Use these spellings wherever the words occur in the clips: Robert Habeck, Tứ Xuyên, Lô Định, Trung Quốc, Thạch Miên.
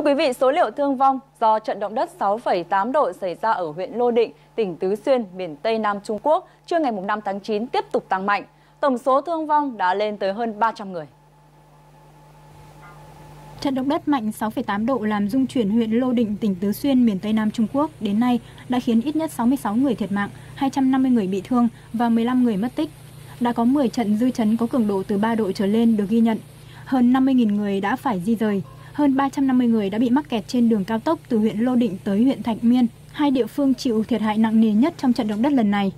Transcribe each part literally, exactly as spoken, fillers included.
Thưa quý vị, số liệu thương vong do trận động đất sáu phẩy tám độ xảy ra ở huyện Lô Định, tỉnh Tứ Xuyên, miền Tây Nam Trung Quốc trưa ngày năm tháng chín tiếp tục tăng mạnh. Tổng số thương vong đã lên tới hơn ba trăm người. Trận động đất mạnh sáu phẩy tám độ làm rung chuyển huyện Lô Định, tỉnh Tứ Xuyên, miền Tây Nam Trung Quốc đến nay đã khiến ít nhất sáu mươi sáu người thiệt mạng, hai trăm năm mươi người bị thương và mười lăm người mất tích. Đã có mười trận dư chấn có cường độ từ ba độ trở lên được ghi nhận. Hơn năm mươi nghìn người đã phải di rời. Hơn ba trăm năm mươi người đã bị mắc kẹt trên đường cao tốc từ huyện Lô Định tới huyện Thạch Miên, hai địa phương chịu thiệt hại nặng nề nhất trong trận động đất lần này.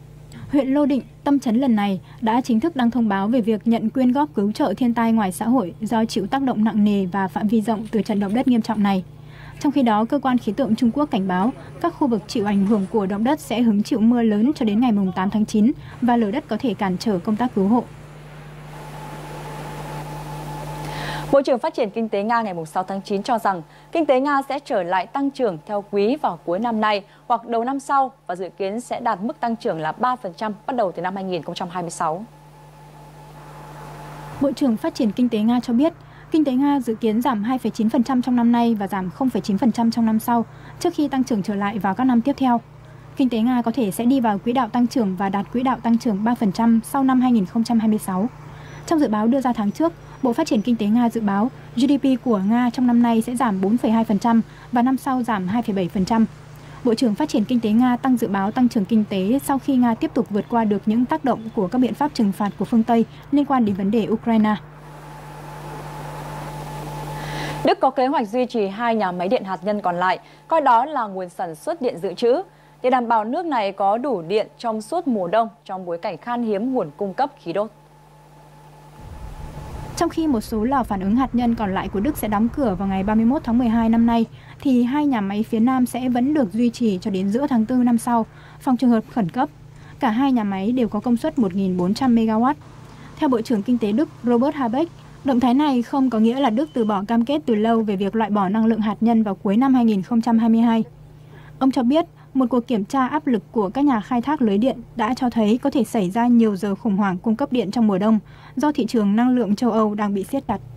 Huyện Lô Định, tâm chấn lần này, đã chính thức đăng thông báo về việc nhận quyên góp cứu trợ thiên tai ngoài xã hội do chịu tác động nặng nề và phạm vi rộng từ trận động đất nghiêm trọng này. Trong khi đó, Cơ quan Khí tượng Trung Quốc cảnh báo các khu vực chịu ảnh hưởng của động đất sẽ hứng chịu mưa lớn cho đến ngày tám tháng chín và lở đất có thể cản trở công tác cứu hộ. Bộ trưởng Phát triển Kinh tế Nga ngày sáu tháng chín cho rằng kinh tế Nga sẽ trở lại tăng trưởng theo quý vào cuối năm nay hoặc đầu năm sau và dự kiến sẽ đạt mức tăng trưởng là ba phần trăm bắt đầu từ năm hai nghìn không trăm hai mươi sáu. Bộ trưởng Phát triển Kinh tế Nga cho biết, kinh tế Nga dự kiến giảm hai phẩy chín phần trăm trong năm nay và giảm không phẩy chín phần trăm trong năm sau, trước khi tăng trưởng trở lại vào các năm tiếp theo. Kinh tế Nga có thể sẽ đi vào quỹ đạo tăng trưởng và đạt quỹ đạo tăng trưởng ba phần trăm sau năm hai nghìn không trăm hai mươi sáu. Trong dự báo đưa ra tháng trước, Bộ Phát triển Kinh tế Nga dự báo giê đê pê của Nga trong năm nay sẽ giảm bốn phẩy hai phần trăm và năm sau giảm hai phẩy bảy phần trăm. Bộ trưởng Phát triển Kinh tế Nga tăng dự báo tăng trưởng kinh tế sau khi Nga tiếp tục vượt qua được những tác động của các biện pháp trừng phạt của phương Tây liên quan đến vấn đề Ukraine. Đức có kế hoạch duy trì hai nhà máy điện hạt nhân còn lại, coi đó là nguồn sản xuất điện dự trữ, để đảm bảo nước này có đủ điện trong suốt mùa đông trong bối cảnh khan hiếm nguồn cung cấp khí đốt. Trong khi một số lò phản ứng hạt nhân còn lại của Đức sẽ đóng cửa vào ngày ba mươi mốt tháng mười hai năm nay, thì hai nhà máy phía Nam sẽ vẫn được duy trì cho đến giữa tháng tư năm sau, phòng trường hợp khẩn cấp. Cả hai nhà máy đều có công suất một nghìn bốn trăm mê-ga-oát. Theo Bộ trưởng Kinh tế Đức Robert Habeck, động thái này không có nghĩa là Đức từ bỏ cam kết từ lâu về việc loại bỏ năng lượng hạt nhân vào cuối năm hai nghìn không trăm hai mươi hai. Ông cho biết, một cuộc kiểm tra áp lực của các nhà khai thác lưới điện đã cho thấy có thể xảy ra nhiều giờ khủng hoảng cung cấp điện trong mùa đông do thị trường năng lượng châu Âu đang bị siết chặt.